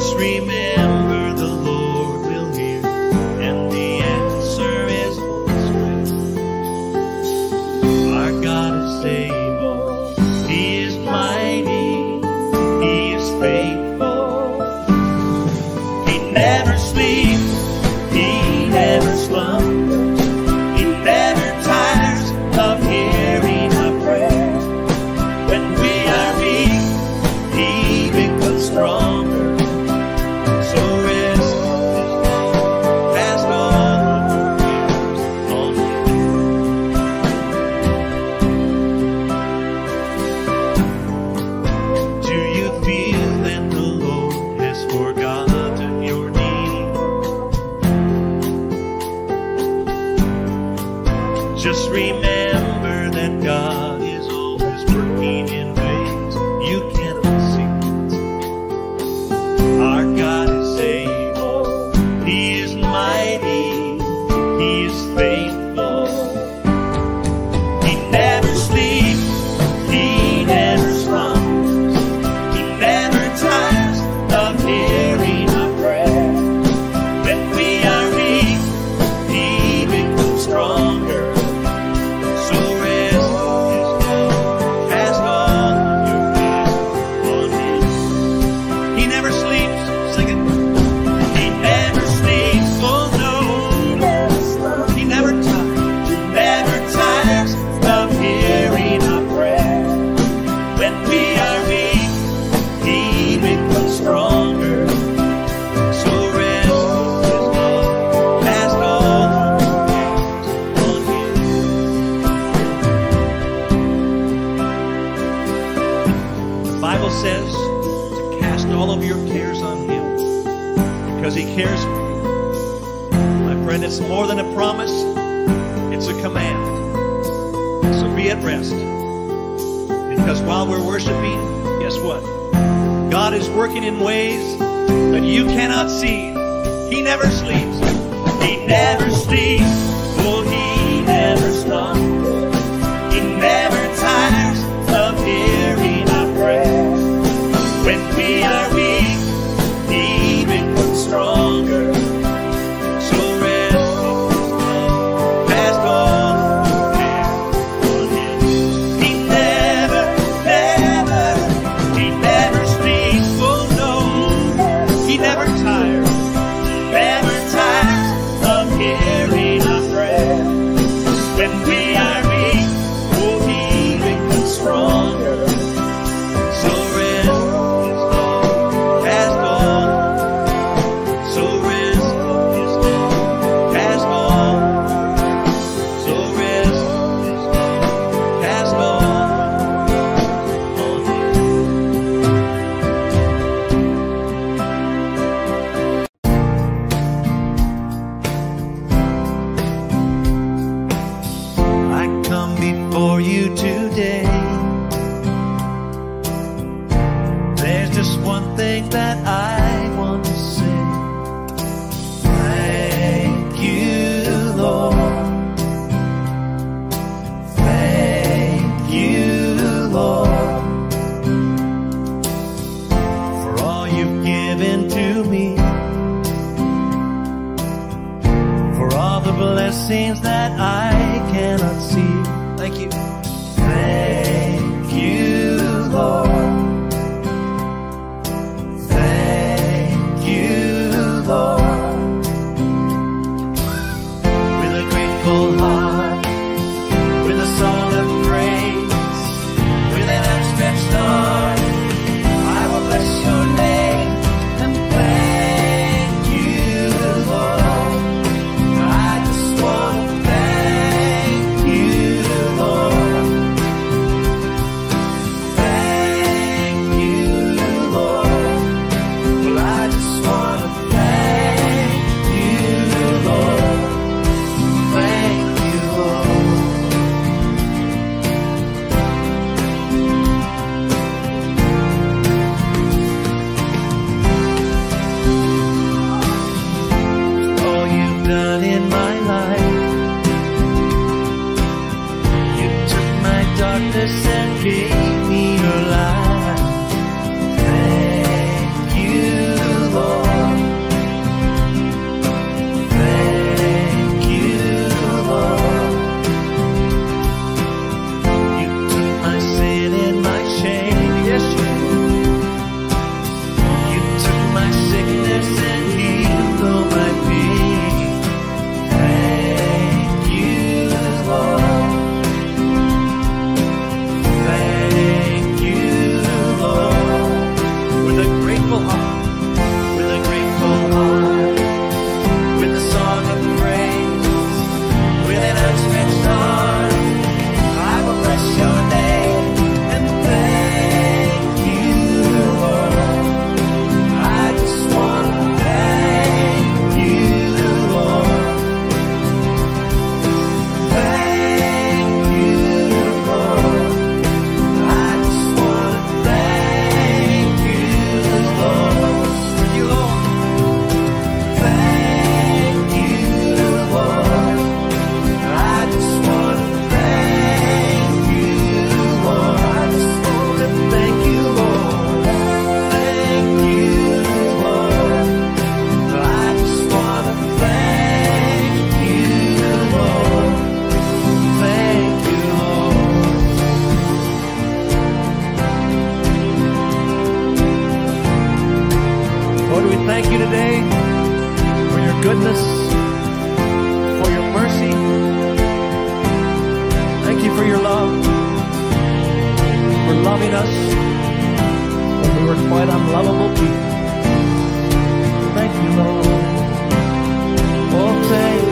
Just remember the Lord will hear, and the answer is always faithful. Our God is able, He is mighty, He is faithful. He never sleeps, He never slumbers, He never tires of hearing our prayer. When we are weak, He becomes stronger. Just remember that God is always working in ways you cannot see. Our God is able, He is mighty, He is faithful. He never sleeps, He never slumbers, He never tires of hearing our prayer. When we are weak, He becomes stronger. Says to cast all of your cares on Him because He cares for you. My friend, it's more than a promise, it's a command. So be at rest, because while we're worshiping, guess what? God is working in ways that you cannot see. He never sleeps. He never sleeps. Oh, He never slumbers. He never tires of hearing our prayer. When we are weak, He becomes stronger. So rest all your cares on Him. He never, never, He never sleeps. Oh no, He never tires, never tires of hearing our prayer. When we are weak, oh, He becomes stronger. For you today, there's just one thing that I want to say. Thank you, Lord. Thank you, Lord, for all you've given to me, for all the blessings that I cannot see. Thank you. Thank you, Lord. Thank you, Lord. With a grateful heart, with a song of praise, with an outstretched arm, I will bless your name and thank you, Lord. I just want to thank you. Father, we thank you today for your goodness, for your mercy. Thank you for your love, for loving us when we were quite unlovable people. Thank you, Lord. Oh, thank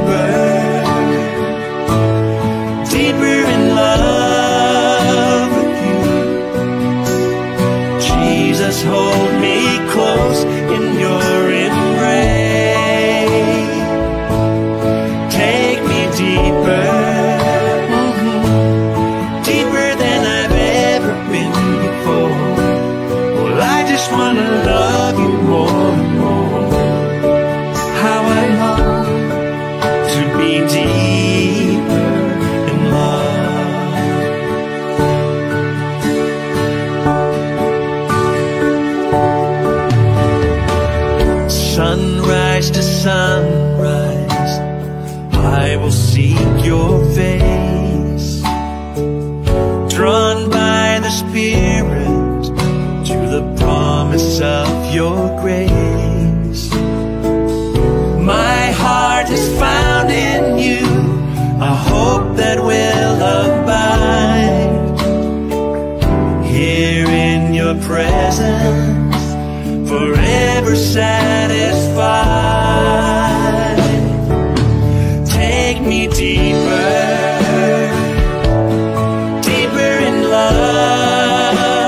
deeper in love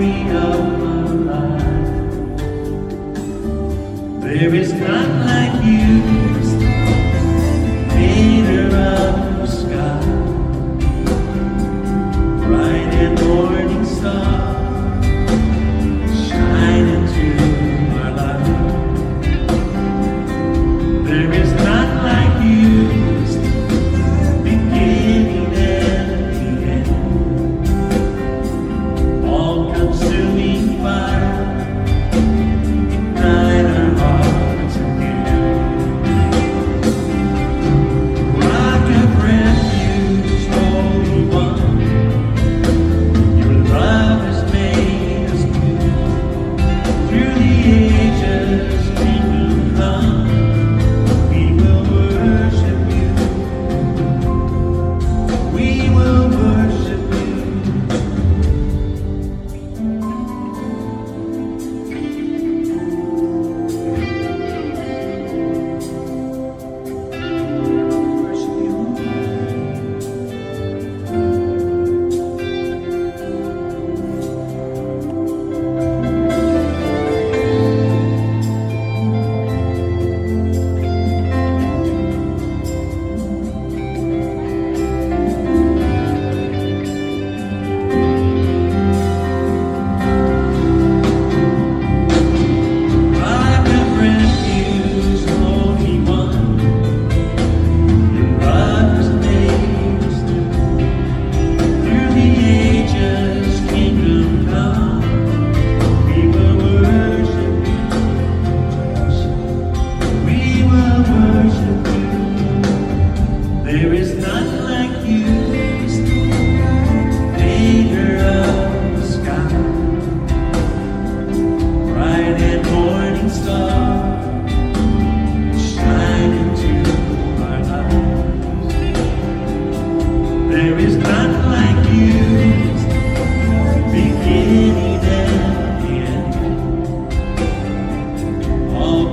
story of my life. There is none like you, painter of the sky, bright and morning star, shine into our life. There is none like you, beginning and the end, all consuming fire, ignite our hearts again. Rock of refuge, Holy One, your love has made us good. Through the ages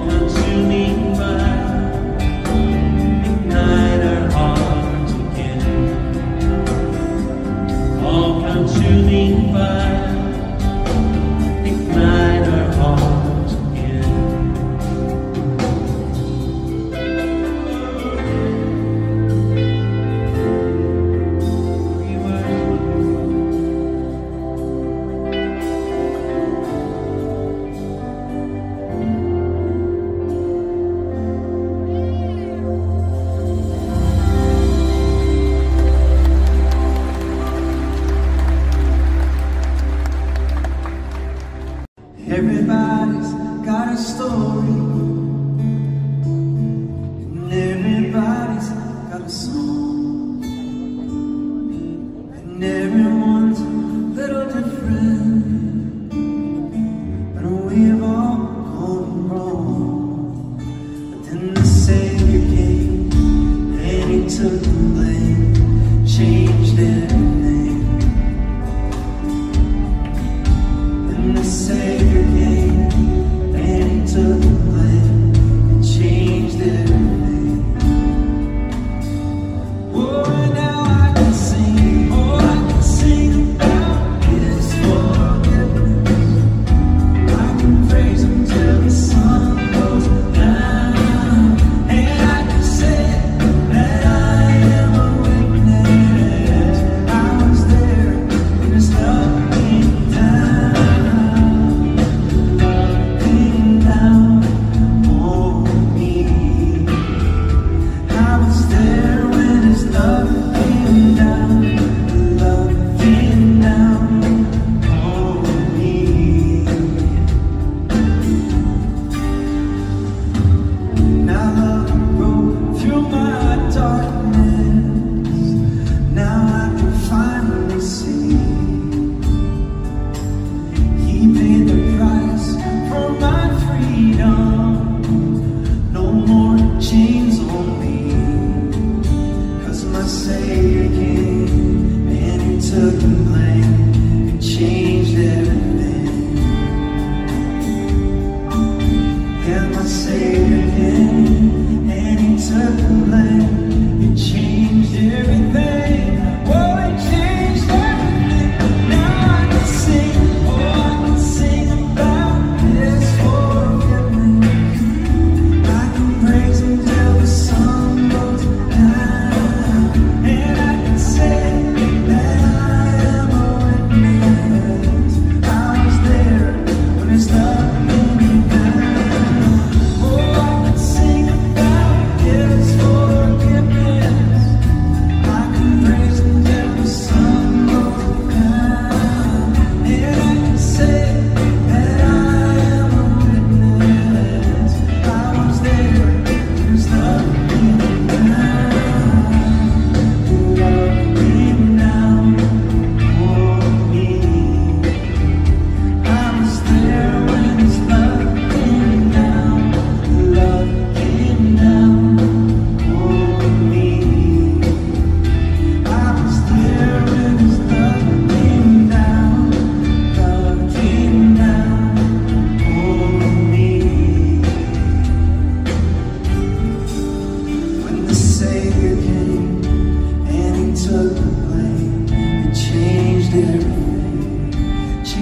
consuming fire, ignite our hearts again. Everybody's got a story, and everybody's got a song, and everyone's a little different, but we've all gone wrong. But then the Savior came, and He took the blame, changed everything. Then the Savior came, and He took the blame, and changed everything. Oh, now I can sing, oh, I can sing about His forgiveness. I can praise Him till the sun goes down, and I can say that I am a witness. I was there when His love came down.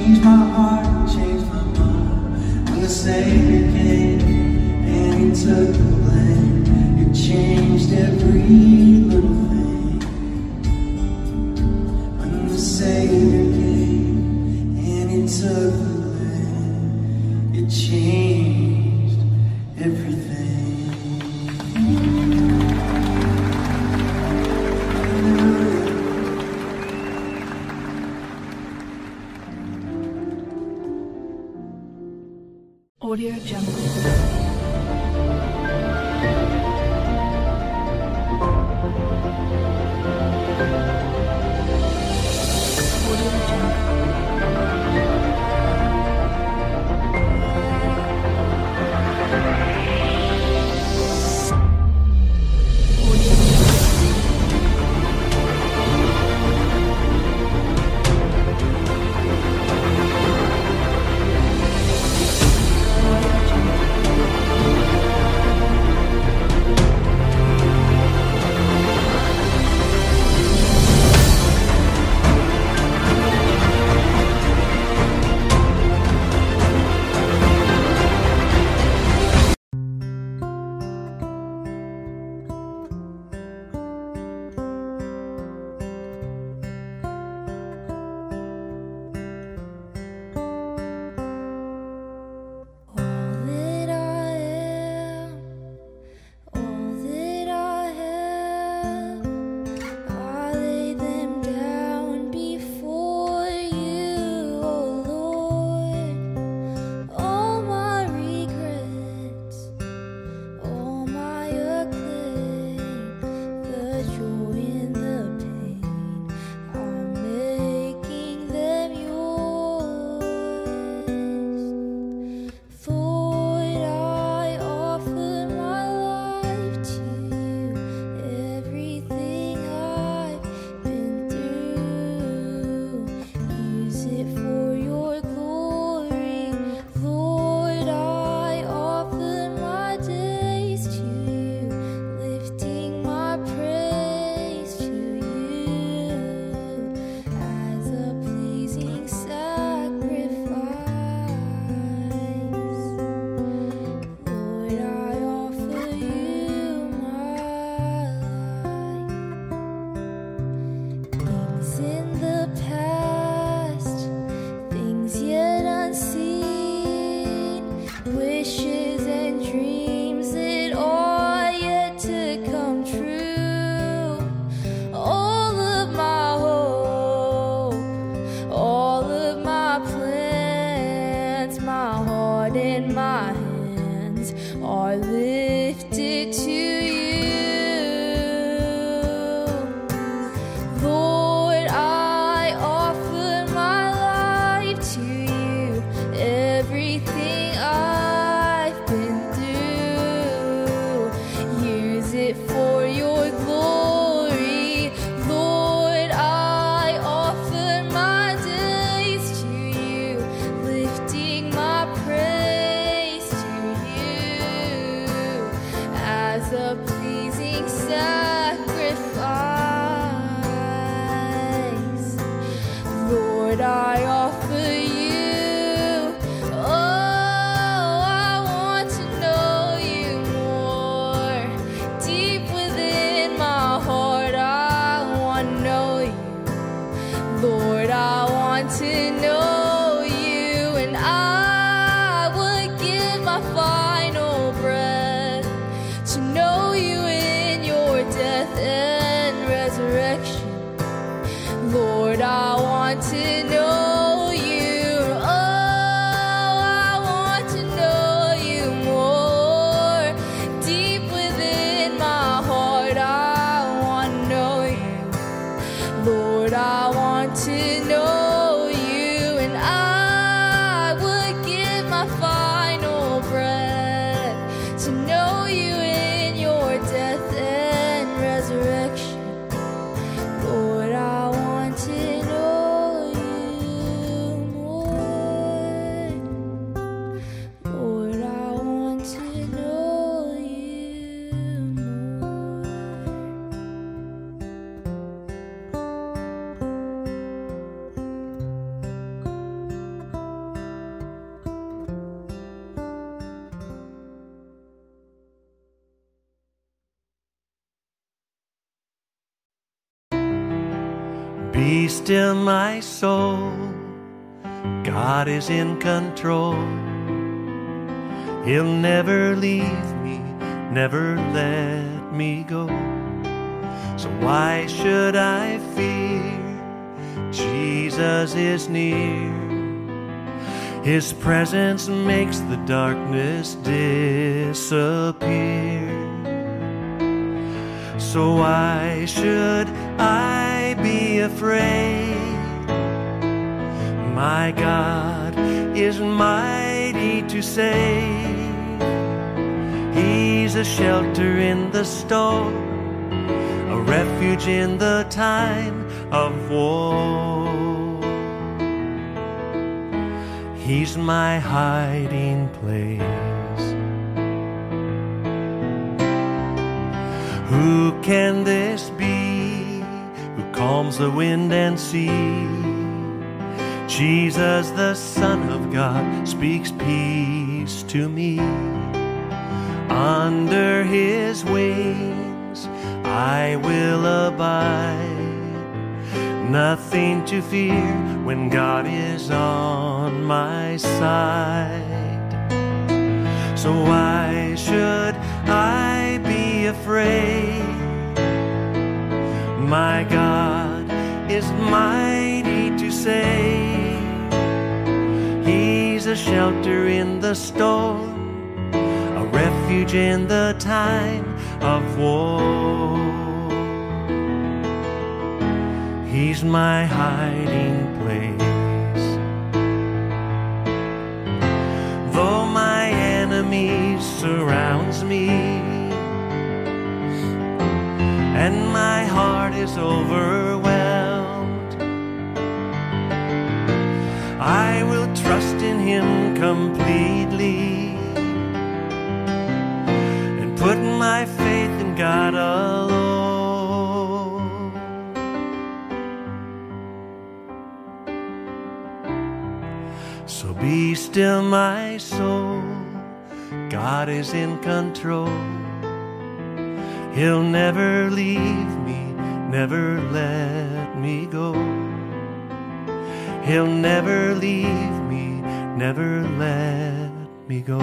changed my heart, changed my mind. When the Savior came and He took the blame, You changed every little thing. When the Savior came and He took the blame, You changed everything. Audio Jungle. Lord, I want to know You. Be still, my soul, God is in control. He'll never leave me, never let me go. So why should I fear? Jesus is near. His presence makes the darkness disappear. So why should I be afraid? My God is mighty to save. He's a shelter in the storm, a refuge in the time of war. He's my hiding place. Who can this be who calms the wind and sea? Jesus, the Son of God, speaks peace to me. Under His wings I will abide. Nothing to fear when God is on my side. So why should I be afraid? My God is mighty to save. He's a shelter in the storm, a refuge in the time of war. He's my hiding place. Though my enemy surrounds me, and my heart is overwhelmed, I will trust in Him completely and put my faith in God alone. So be still, my soul, God is in control. He'll never leave me, never let me go. He'll never leave me, never let me go.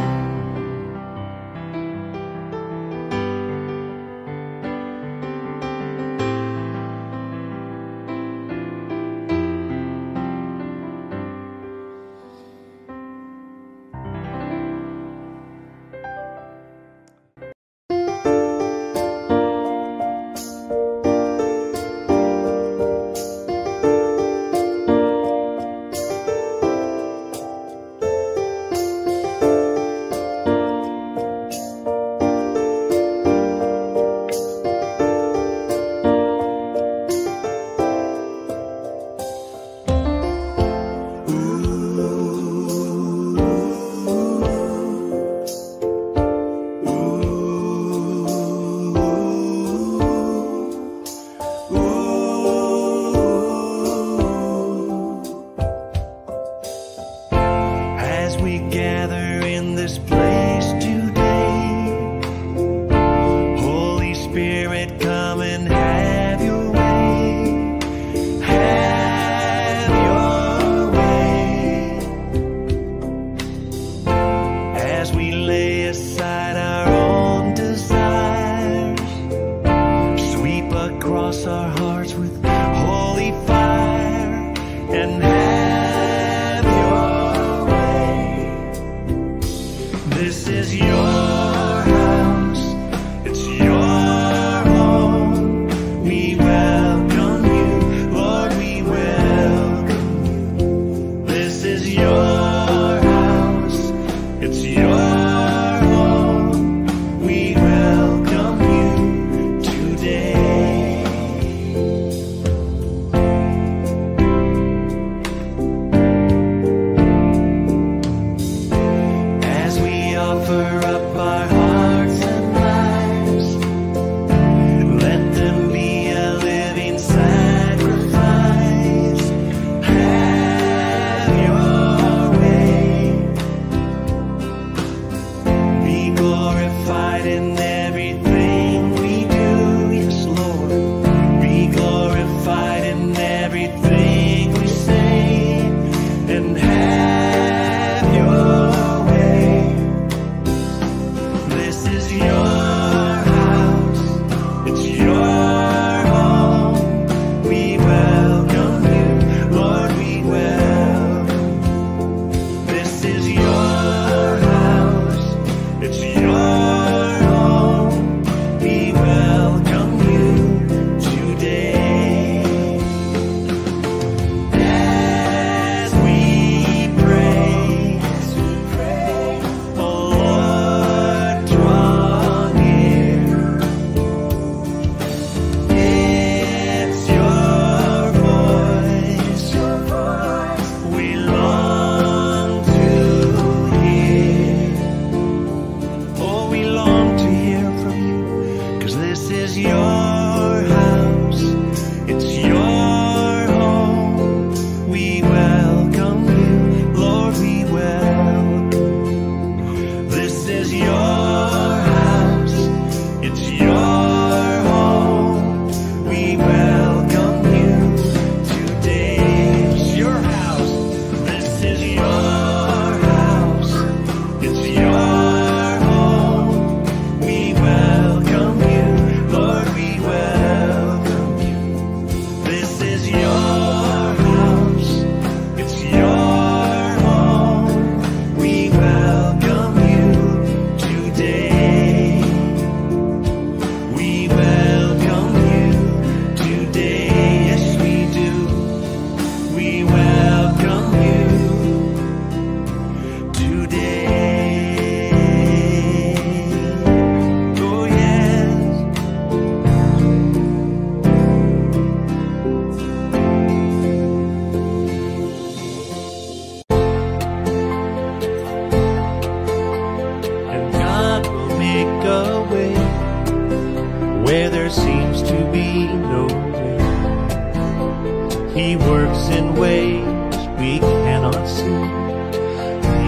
cannot see.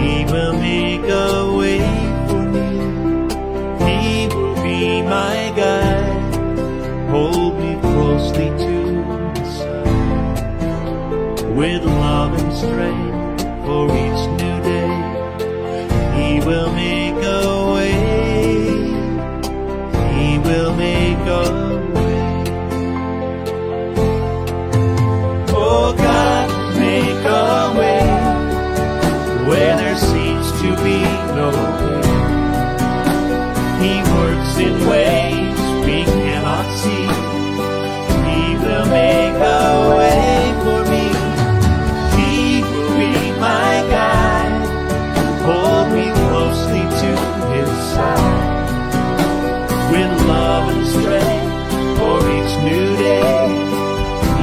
He will make a way for me. He will be my guide. Hold me closely to His side. With love and strength for each new day, He will make a way. He will make a way. He works in ways we cannot see. He will make a way for me. He will be my guide. Hold me closely to His side. With love and strength for each new day,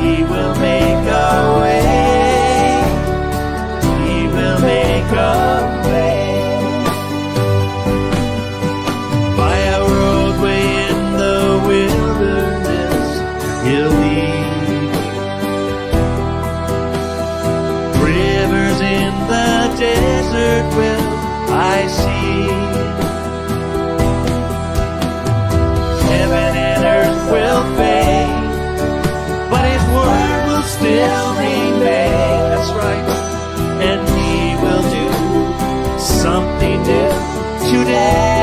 He will make a way. He will make a way. I see heaven and earth will fade, but His word will still remain. That's right. And He will do something new today.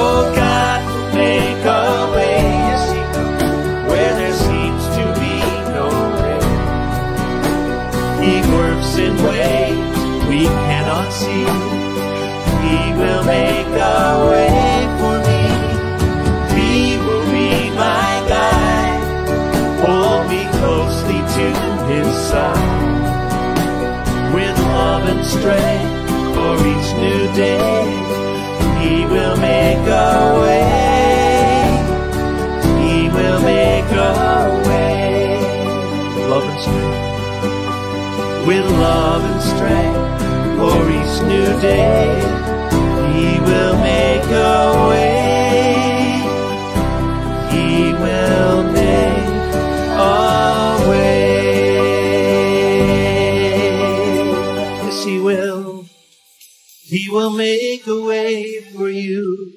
Oh, God will make a way, yes, He will, where there seems to be no way. He works in ways we cannot see. He will make a way for me. He will be my guide. Hold me closely to His side. With love and strength for each new day, He will make a way. He will make a way. Love and strength. With love and strength for each new day, He will make a way. He will make a way. Yes, He will. He will make a way for you.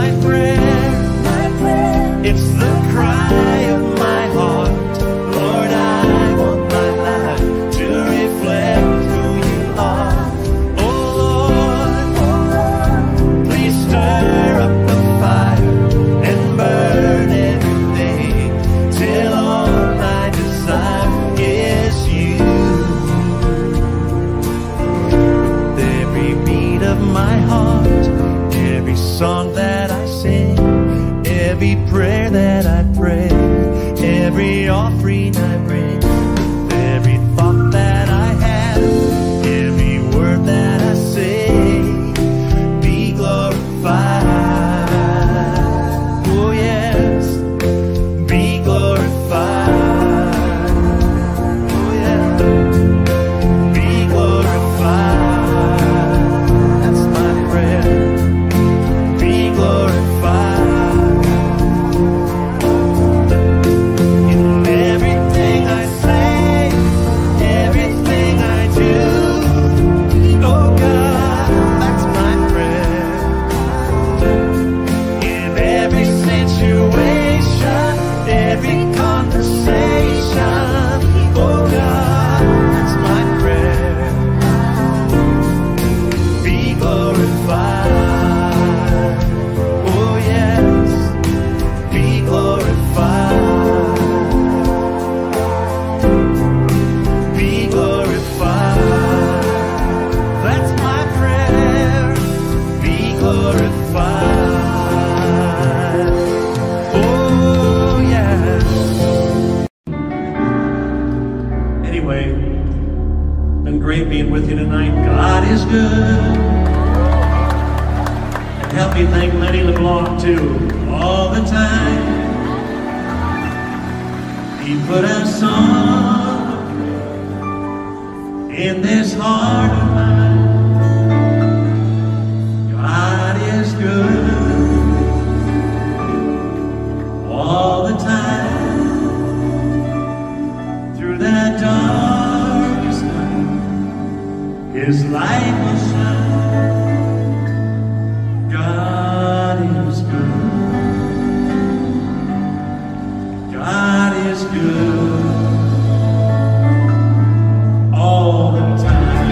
my prayer, it's the cry of my heart. Lord, I want my life to reflect who you are. Oh Lord, please stir up the fire and burn everything till all my desire is you. With every beat of my heart, every song that I sing, every prayer that I pray, every offering I bring, every thought that I have, every word that I say, be glorified. Oh yes, be glorified. Oh yeah, be glorified. That's my prayer. Being with you tonight. God is good. And help me thank Lenny LeBlanc too, all the time. He put a song in this heart of mine. God is good all the time. Through that dawn, His light will shine. God is good. God is good all the time.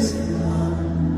How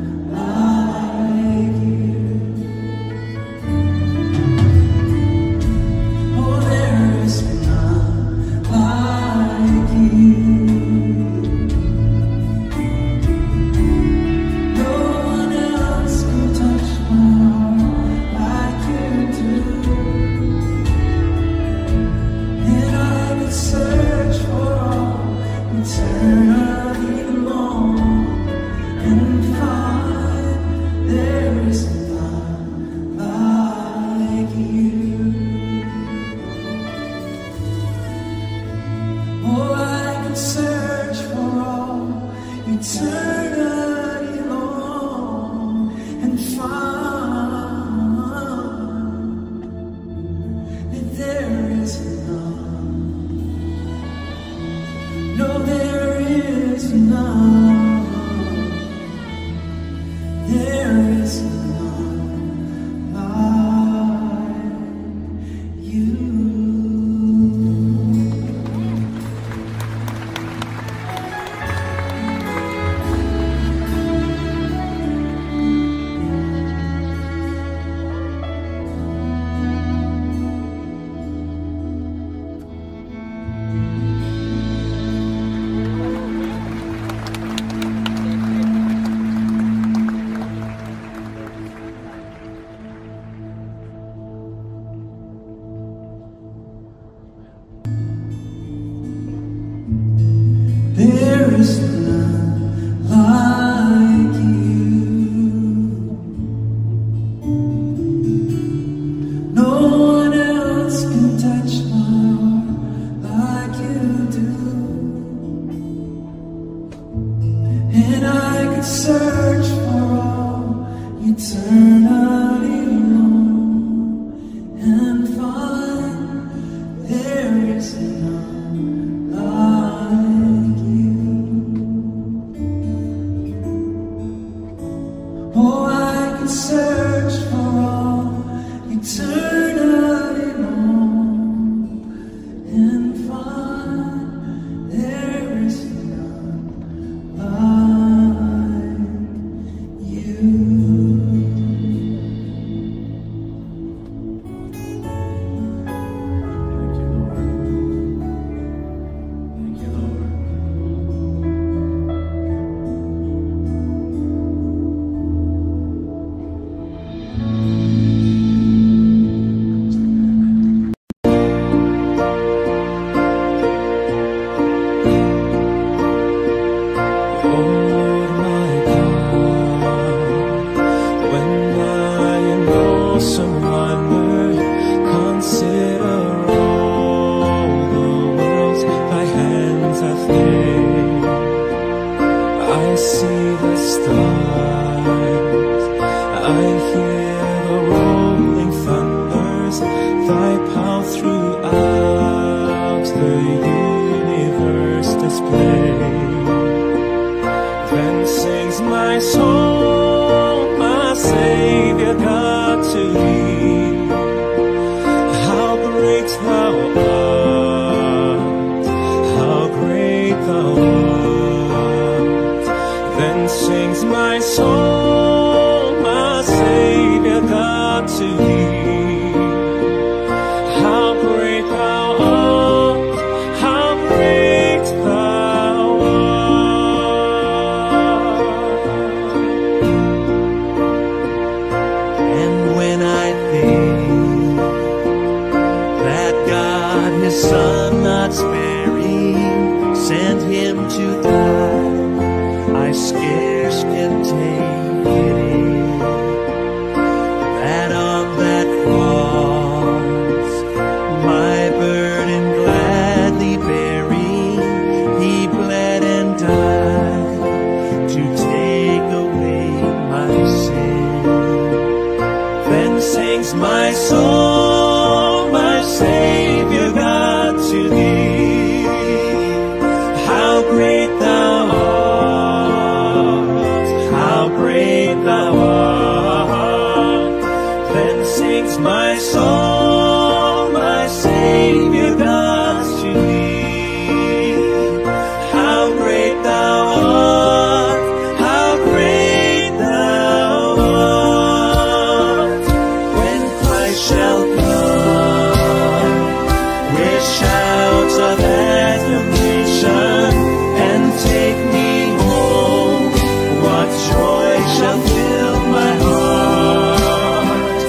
shall fill my heart,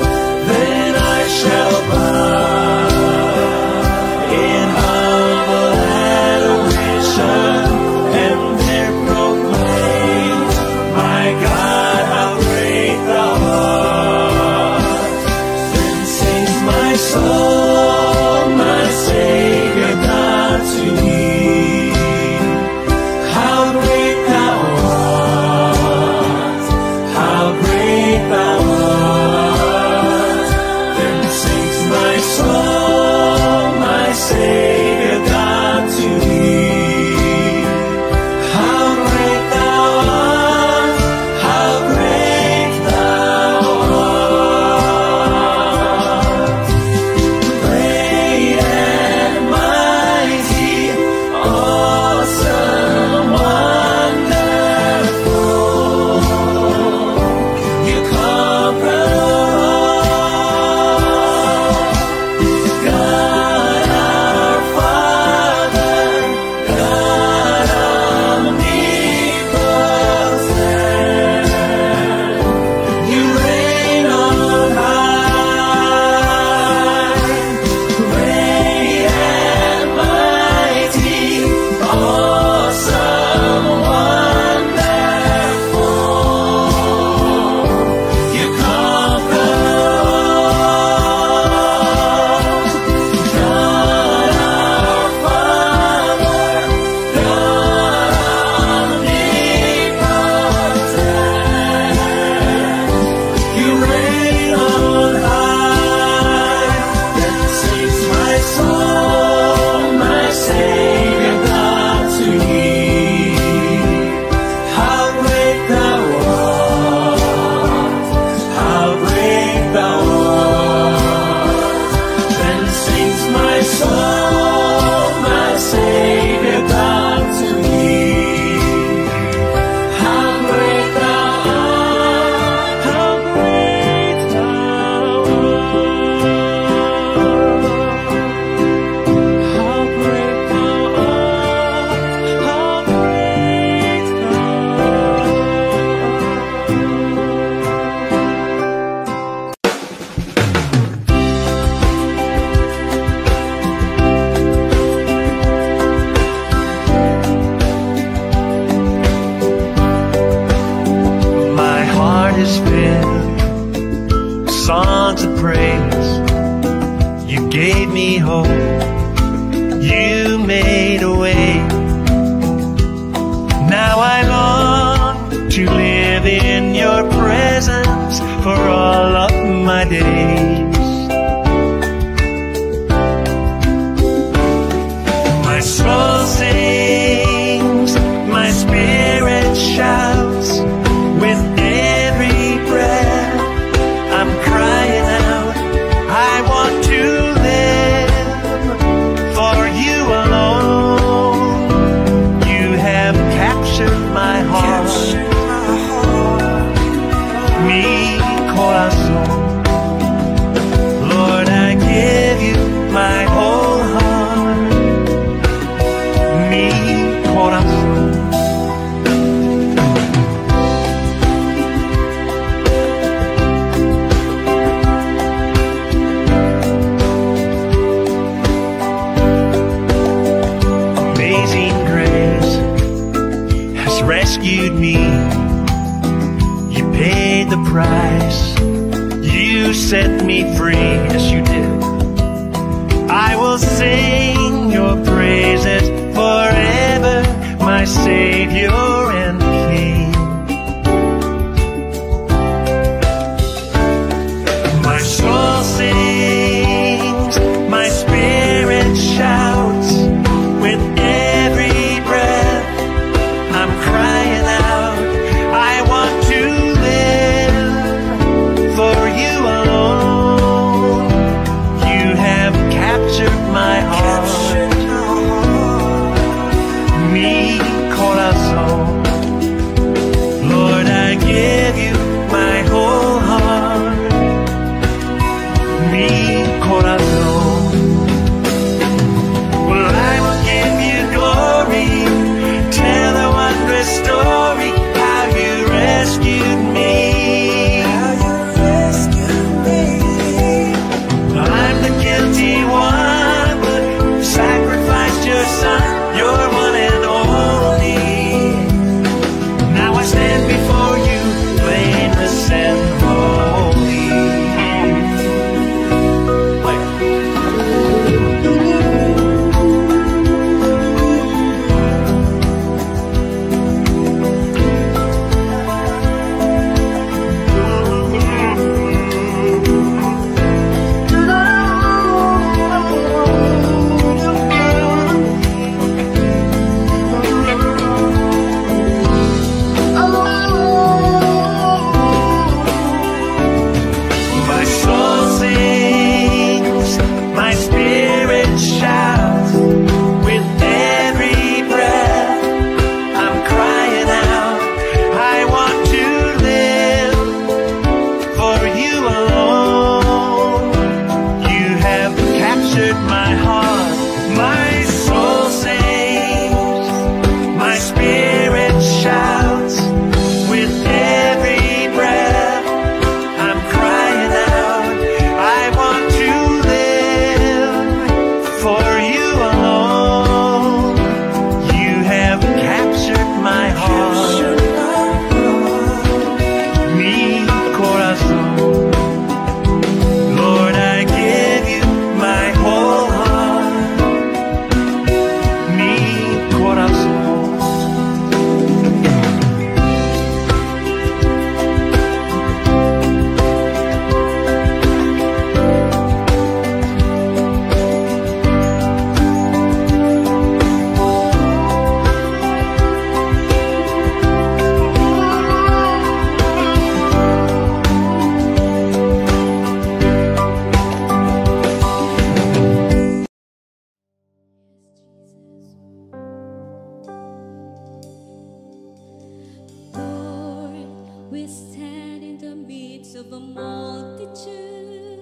then I shall bow in humble adoration and there proclaim, my God, how great thou art. Then sings my soul, my Savior God to thee, how great thou art. Me, corazón. We stand in the midst of a multitude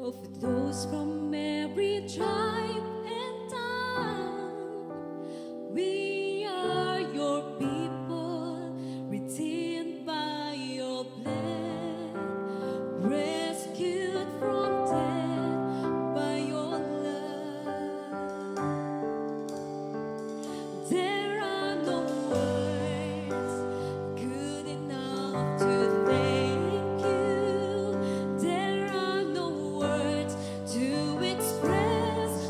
of those from every tribe and tongue. We are your people, redeemed by your blood, rescued from death by your love. There are no words good enough to thank you. There are no words to express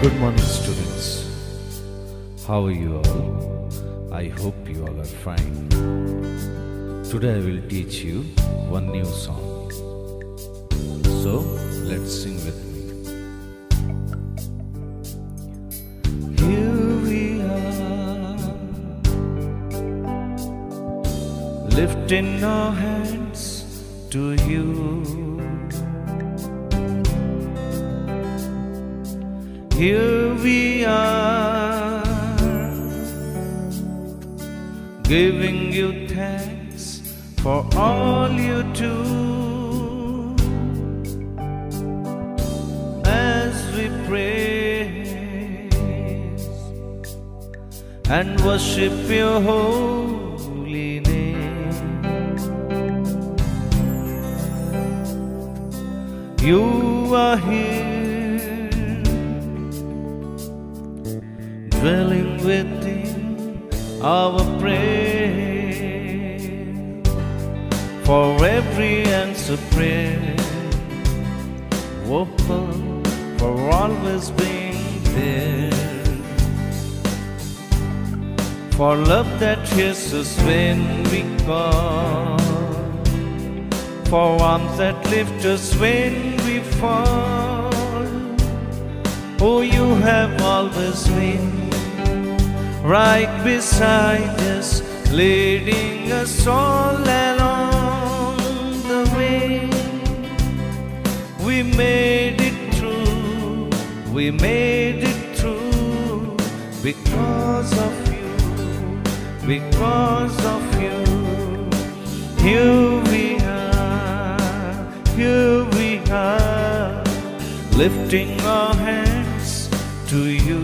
Good morning, students. How are you all? I hope you all are fine. Today I will teach you one new song. So let's sing with me. Here we are, lifting our hands to you. Here we are, giving you thanks for all you do. As we praise and worship your holy name, you are here, dwelling within our prayer. For every answer prayer, woeful for always being there, for love that hears us when we call, for arms that lift us when we fall. Oh, you have always been right beside us, leading us all along the way. We made it through, we made it through, because of you, because of you. Here we are, lifting our hands to you.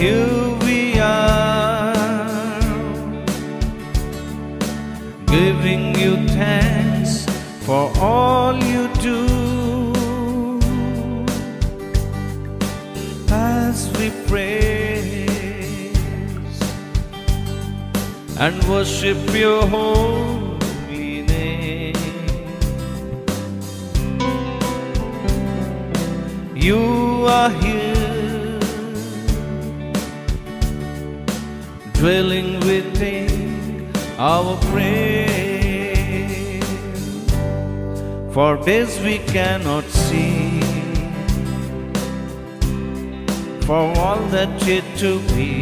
Here we are, giving you thanks for all you do. As we praise and worship your holy name, you are here, dwelling within our prayer. For days we cannot see, for all that yet to be.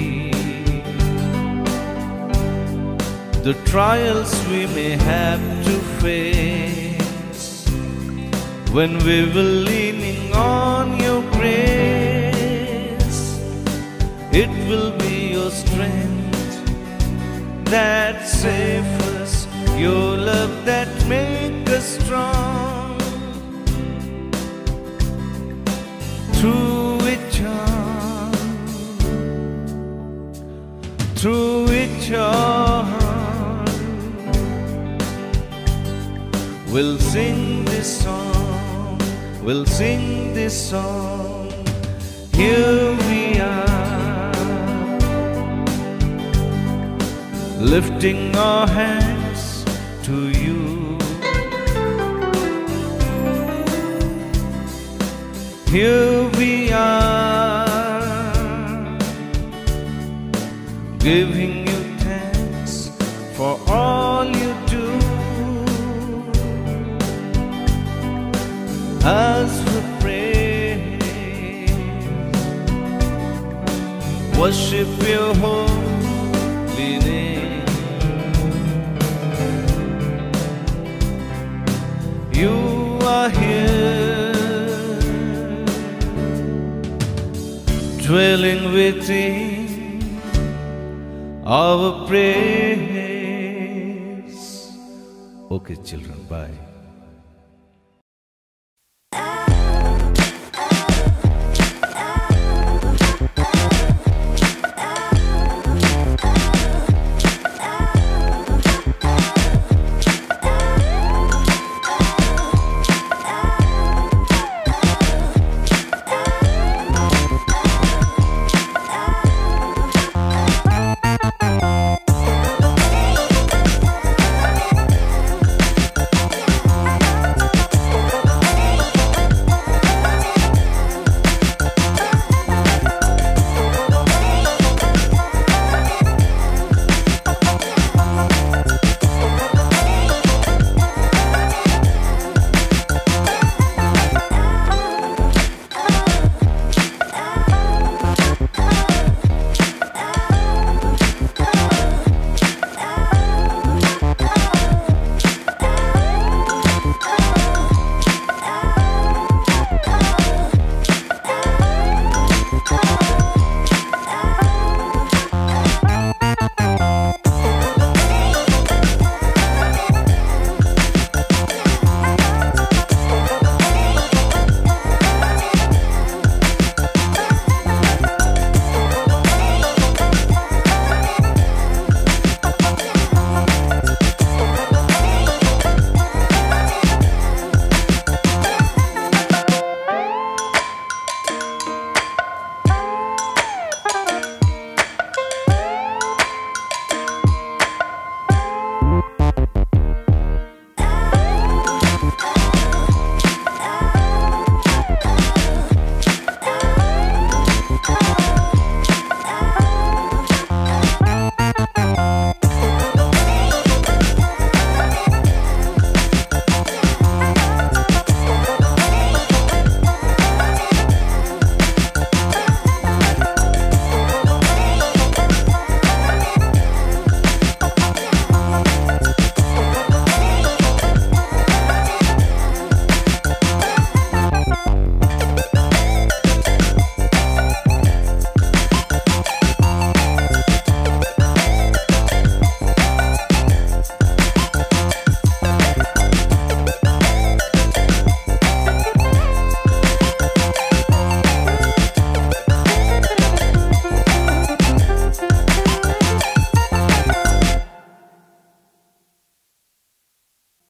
The trials we may have to face, when we were leaning on your grace, it will be your strength that saves us, your love that makes us strong. Through it all, we'll sing this song, we'll sing this song. Here we are, lifting our hands to you. Here we are, giving you thanks for all you do. As we praise, worship your holy name, you are here, dwelling within our praise. Okay, children, bye.